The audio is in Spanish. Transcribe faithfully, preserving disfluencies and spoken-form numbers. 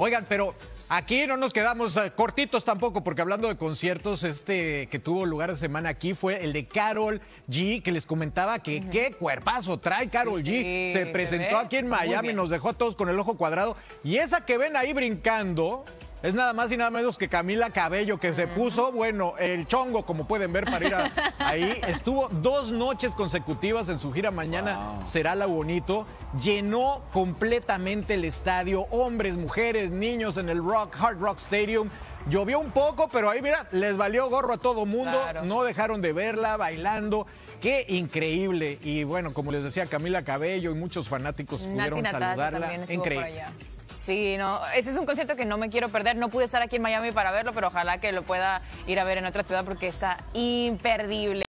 Oigan, pero aquí no nos quedamos cortitos tampoco, porque hablando de conciertos, este que tuvo lugar de semana aquí fue el de Karol G, que les comentaba que uh-huh. qué cuerpazo trae Karol G. Sí, se presentó se aquí en Miami, nos dejó a todos con el ojo cuadrado. Y esa que ven ahí brincando es nada más y nada menos que Camila Cabello, que uh-huh. se puso, bueno, el chongo, como pueden ver, para ir a, ahí. Estuvo dos noches consecutivas en su gira Mañana wow. será la bonito. Llenó completamente el estadio, hombres, mujeres, niños en el Rock, Hard Rock Stadium. Llovió un poco, pero ahí, mira, les valió gorro a todo mundo. Claro. No dejaron de verla bailando. Qué increíble. Y bueno, como les decía, Camila Cabello y muchos fanáticos pudieron saludarla. Increíble. Sí, no, ese es un concierto que no me quiero perder. No pude estar aquí en Miami para verlo, pero ojalá que lo pueda ir a ver en otra ciudad porque está imperdible.